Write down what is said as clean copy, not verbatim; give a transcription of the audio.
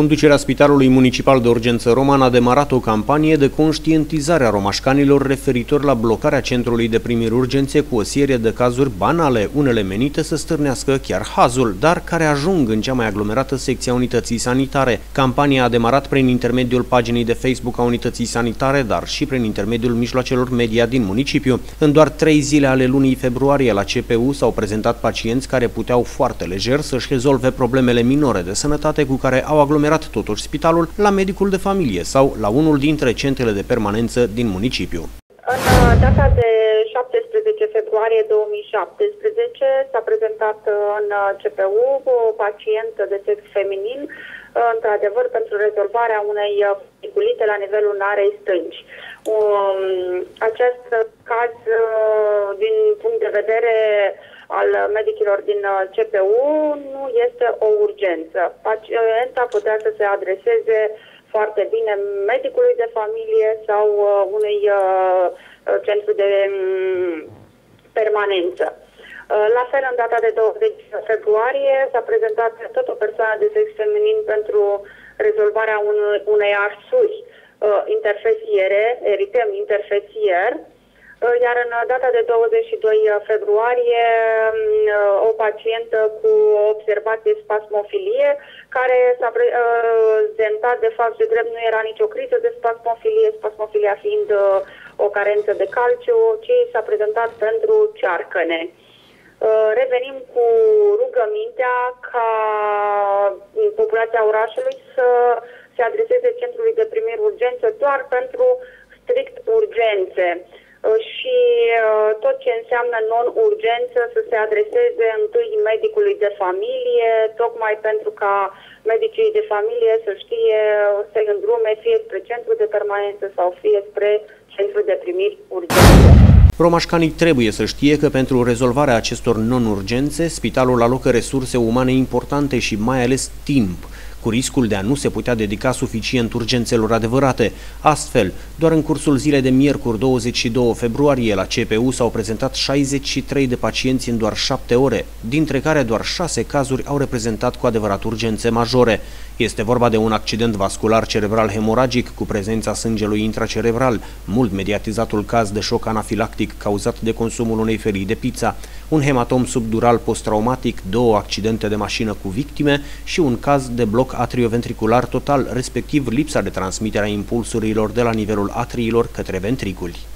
Conducerea Spitalului Municipal de Urgență Roman a demarat o campanie de conștientizare a romașcanilor referitor la blocarea centrului de primiri urgențe cu o serie de cazuri banale, unele menite să stârnească chiar hazul, dar care ajung în cea mai aglomerată secție a unității sanitare. Campania a demarat prin intermediul paginii de Facebook a unității sanitare, dar și prin intermediul mijloacelor media din municipiu. În doar 3 zile ale lunii februarie la CPU s-au prezentat pacienți care puteau foarte lejer să-și rezolve problemele minore de sănătate cu care au aglomerat totuși spitalul, la medicul de familie sau la unul dintre centrele de permanență din municipiu. În data de 17 februarie 2017 s-a prezentat în CPU o pacientă de sex feminin, într-adevăr, pentru rezolvarea unei foliculite la nivelul narei stângi. Acest caz, din punct de vedere al medicilor din CPU, nu este o urgență. Pacienta putea să se adreseze foarte bine medicului de familie sau unui centru de permanență. La fel, în data de 20 februarie s-a prezentat tot o persoană de sex feminin pentru rezolvarea unei arsuri interfesiere, eritem interfesier, iar în data de 22 februarie o pacientă cu observație spasmofilie, care s-a prezentat de fapt de drept nu era nicio criză de spasmofilie, spasmofilia fiind o carență de calciu, ci s-a prezentat pentru cearcăne. Revenim cu rugămintea ca populația orașului să se adreseze centrului de primiri urgență doar pentru strict urgențe și tot ce înseamnă non-urgență să se adreseze întâi medicului de familie, tocmai pentru ca medicii de familie să știe să îndrume fie spre centru de permanență sau fie spre centru de primiri urgențe. Romașcanii trebuie să știe că pentru rezolvarea acestor non-urgențe, spitalul alocă resurse umane importante și mai ales timp, cu riscul de a nu se putea dedica suficient urgențelor adevărate. Astfel, doar în cursul zilei de miercuri 22 februarie la CPU s-au prezentat 63 de pacienți în doar 7 ore, dintre care doar 6 cazuri au reprezentat cu adevărat urgențe majore. Este vorba de un accident vascular cerebral hemoragic cu prezența sângelui intracerebral, mult mediatizatul caz de șoc anafilactic cauzat de consumul unei felii de pizza, un hematom subdural post-traumatic, 2 accidente de mașină cu victime și un caz de bloc atrioventricular total, respectiv lipsa de transmitere a impulsurilor de la nivelul atriilor către ventriculi.